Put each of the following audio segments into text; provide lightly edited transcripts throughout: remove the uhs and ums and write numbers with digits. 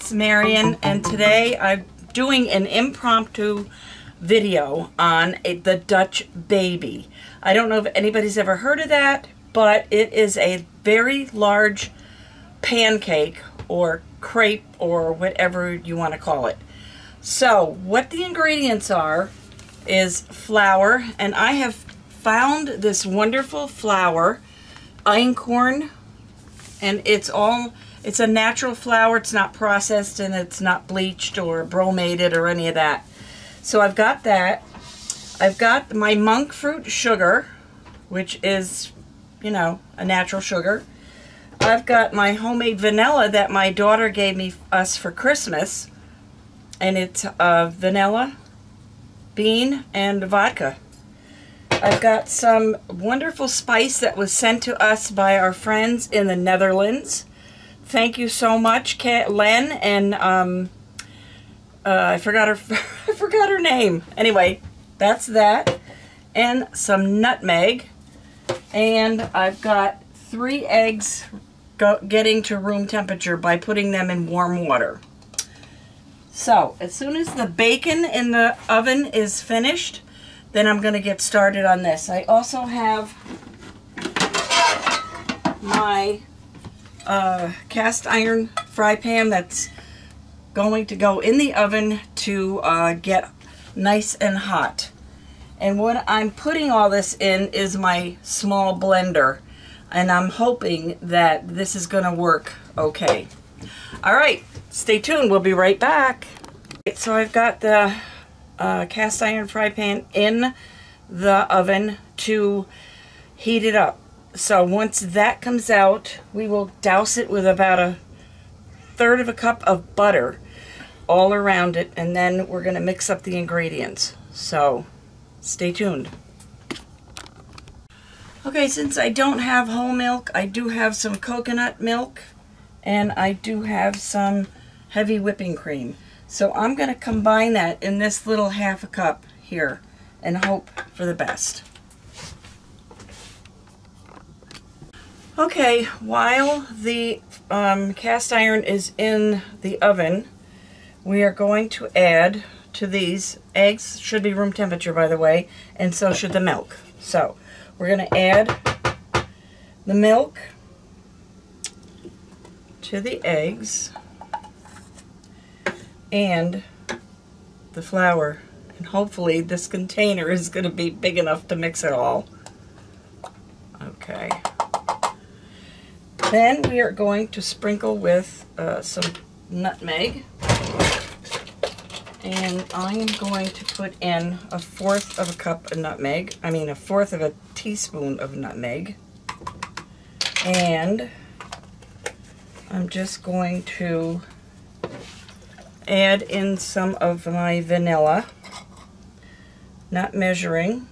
It's Marian, and today I'm doing an impromptu video on the Dutch Baby. I don't know if anybody's ever heard of that, but it is a very large pancake or crepe or whatever you want to call it. So what the ingredients are is flour, and I have found this wonderful flour, einkorn, and it's a natural flour. It's not processed and it's not bleached or bromated or any of that. So I've got that. I've got my monk fruit sugar, which is, you know, a natural sugar. I've got my homemade vanilla that my daughter gave us for Christmas, and it's vanilla, bean, and vodka. I've got some wonderful spice that was sent to us by our friends in the Netherlands. Thank you so much, Len, and I forgot her name. Anyway, that's that, and some nutmeg, and I've got 3 eggs getting to room temperature by putting them in warm water. So as soon as the bacon in the oven is finished, then I'm going to get started on this. I also have my cast iron fry pan that's going to go in the oven to get nice and hot. And what I'm putting all this in is my small blender, and I'm hoping that this is going to work okay. All right, stay tuned. We'll be right back. So I've got the cast iron fry pan in the oven to heat it up. So once that comes out, we will douse it with about 1/3 of a cup of butter all around it, and then we're going to mix up the ingredients. So stay tuned. Okay, since I don't have whole milk, I do have some coconut milk, and I do have some heavy whipping cream. So I'm going to combine that in this little 1/2 cup here and hope for the best. Okay, while the cast iron is in the oven, we are going to add to these eggs, should be room temperature by the way, and so should the milk. So we're going to add the milk to the eggs and the flour, and hopefully this container is going to be big enough to mix it all. Okay, then we are going to sprinkle with some nutmeg, and I'm going to put in 1/4 of a cup of nutmeg, I mean 1/4 of a teaspoon of nutmeg, and I'm just going to add in some of my vanilla, not measuring,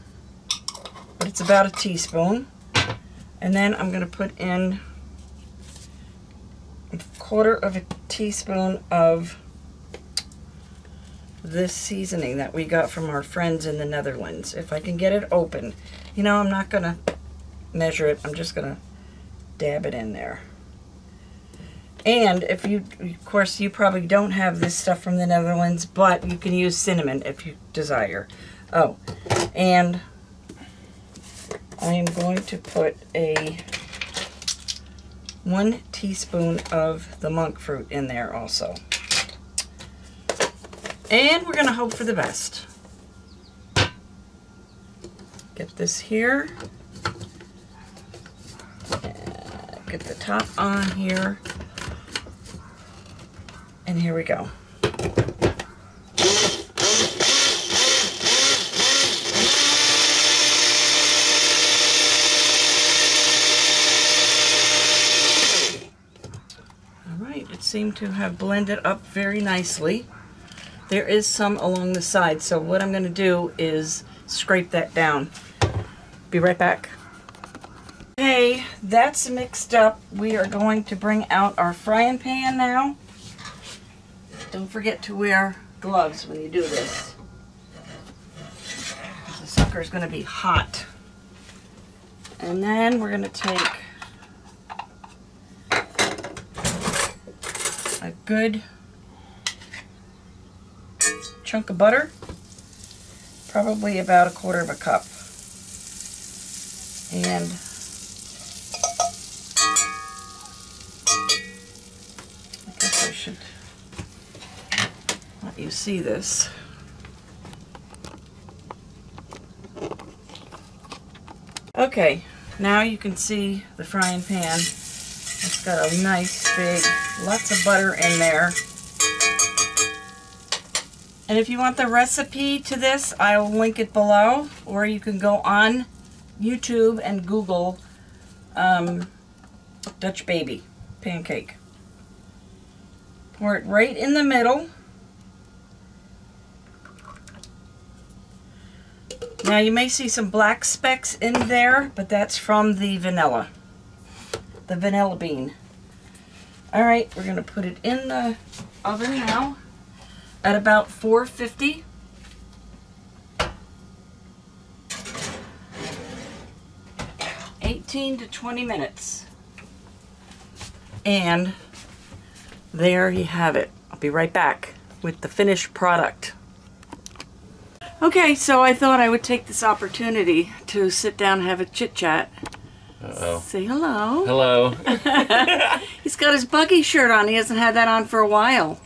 but it's about 1 teaspoon. And then I'm going to put in 1/4 of a teaspoon of this seasoning that we got from our friends in the Netherlands. If I can get it open, you know, I'm not going to measure it, I'm just going to dab it in there. And if you, of course, you probably don't have this stuff from the Netherlands, but you can use cinnamon if you desire. Oh, and I am going to put 1 teaspoon of the monk fruit in there also. And we're going to hope for the best. Get this here. Get the top on here. And here we go. All right, it seemed to have blended up very nicely. There is some along the side, so what I'm going to do is scrape that down. Be right back. Okay, that's mixed up. We are going to bring out our frying pan now. Don't forget to wear gloves when you do this. The sucker is going to be hot. And then we're going to take a good chunk of butter, probably about 1/4 cup. And I guess I should let you see this. Okay, now you can see the frying pan. It's got a nice big, lots of butter in there. And if you want the recipe to this, I'll link it below, or you can go on YouTube and Google Dutch Baby pancake. Pour it right in the middle. Now you may see some black specks in there, but that's from the vanilla bean. All right, we're gonna put it in the oven now at about 450. – 18 to 20 minutes. And there you have it. I'll be right back with the finished product. Okay, so I thought I would take this opportunity to sit down and have a chit-chat. Uh-oh. Say hello. Hello. He's got his buggy shirt on. He hasn't had that on for a while.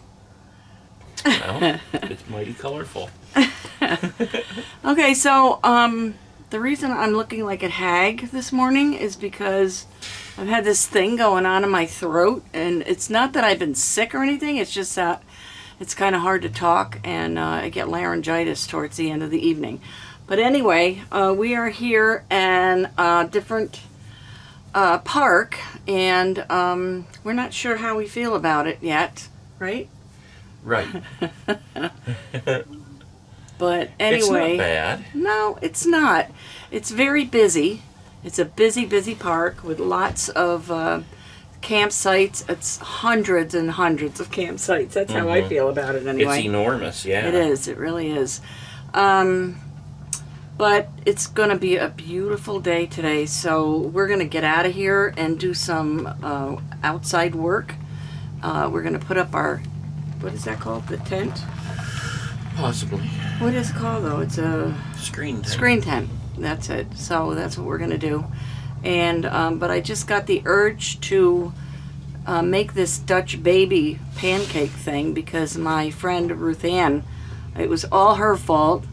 Well, it's mighty colorful. Okay, so the reason I'm looking like a hag this morning is because I've had this thing going on in my throat. And it's not that I've been sick or anything. It's just that it's kind of hard to talk, and I get laryngitis towards the end of the evening. But anyway, we are here in a different park, and we're not sure how we feel about it yet, right? Right. But anyway. It's not bad. No, it's not. It's very busy. It's a busy, busy park with lots of campsites. It's hundreds and hundreds of campsites. That's how I feel about it anyway. It's enormous, yeah. It is. It really is. But it's going to be a beautiful day today, so we're going to get out of here and do some outside work. We're going to put up our, what is that called? The tent? Possibly. What is it called, though? It's a... screen tent. Screen tent. That's it. So that's what we're going to do. And but I just got the urge to make this Dutch Baby pancake thing because my friend Ruthann, it was all her fault.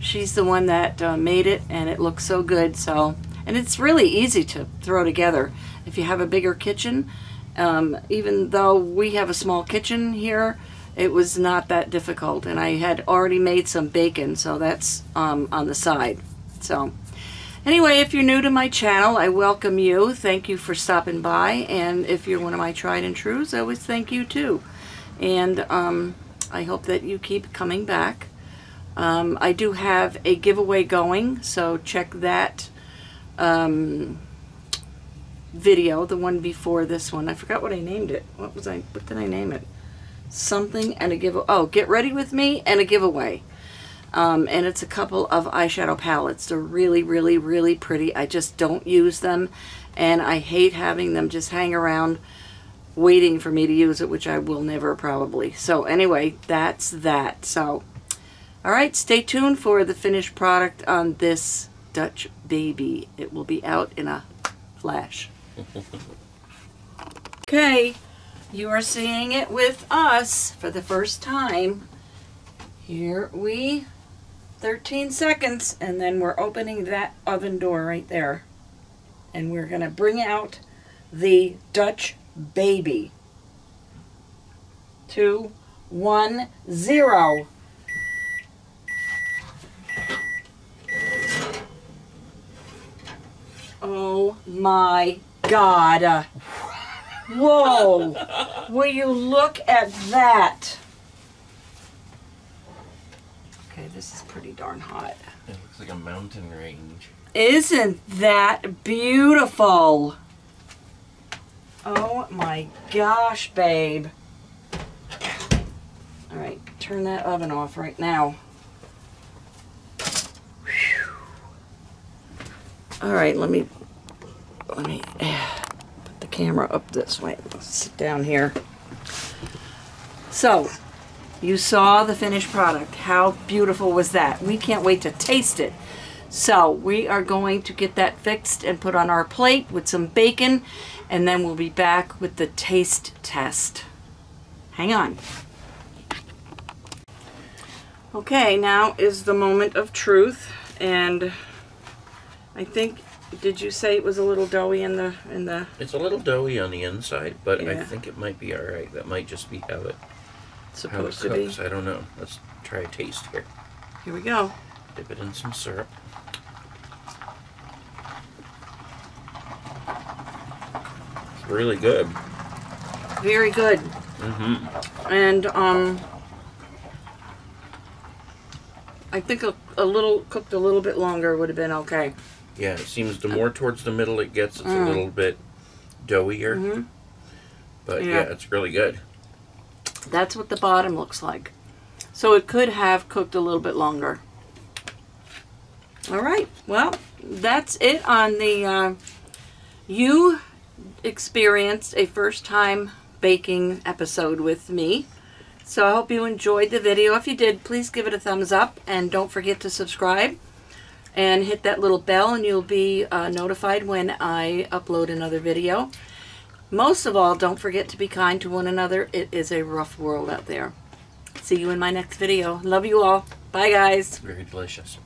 She's the one that made it, and it looks so good. So, and it's really easy to throw together if you have a bigger kitchen. Even though we have a small kitchen here, it was not that difficult. And I had already made some bacon, so that's on the side. So. Anyway, if you're new to my channel, I welcome you. Thank you for stopping by. And if you're one of my tried and trues, I always thank you too. And I hope that you keep coming back. I do have a giveaway going, so check that video, the one before this one. I forgot what I named it. What did I name it? Something and a giveaway. Oh, Get Ready With Me and a Giveaway. And it's a couple of eyeshadow palettes. They're really, really, really pretty. I just don't use them, and I hate having them just hang around waiting for me to use it, which I will never probably. So anyway, that's that. So, all right, stay tuned for the finished product on this Dutch Baby. It will be out in a flash. Okay, you are seeing it with us for the first time. Here we 13 seconds, and then we're opening that oven door right there. And we're going to bring out the Dutch Baby. 2, 1, 0. Oh my God. Whoa. Will you look at that? Okay, this is pretty darn hot. It looks like a mountain range. Isn't that beautiful? Oh my gosh, babe. All right, turn that oven off right now. Whew. All right, let me put the camera up this way. Let's sit down here. So, You saw the finished product. How beautiful was that? We can't wait to taste it. So we are going to get that fixed and put on our plate with some bacon, and then we'll be back with the taste test. Hang on. Okay, now is the moment of truth, and I think, did you say it was a little doughy in the... It's a little doughy on the inside, but yeah. I think it might be all right. That might just be how it's supposed to be. I don't know. Let's try a taste here. Here we go. Dip it in some syrup. It's really good. Very good. Mm-hmm. And I think a little cooked a little bit longer would have been okay. Yeah, it seems the more towards the middle it gets, it's a little bit doughier. Mm-hmm. But yeah, it's really good. That's what the bottom looks like. So it could have cooked a little bit longer. All right, well, that's it on the, you experienced a first time baking episode with me. So I hope you enjoyed the video. If you did, please give it a thumbs up and don't forget to subscribe and hit that little bell, and you'll be notified when I upload another video. Most of all, don't forget to be kind to one another. It is a rough world out there. See you in my next video. Love you all. Bye, guys. Very delicious.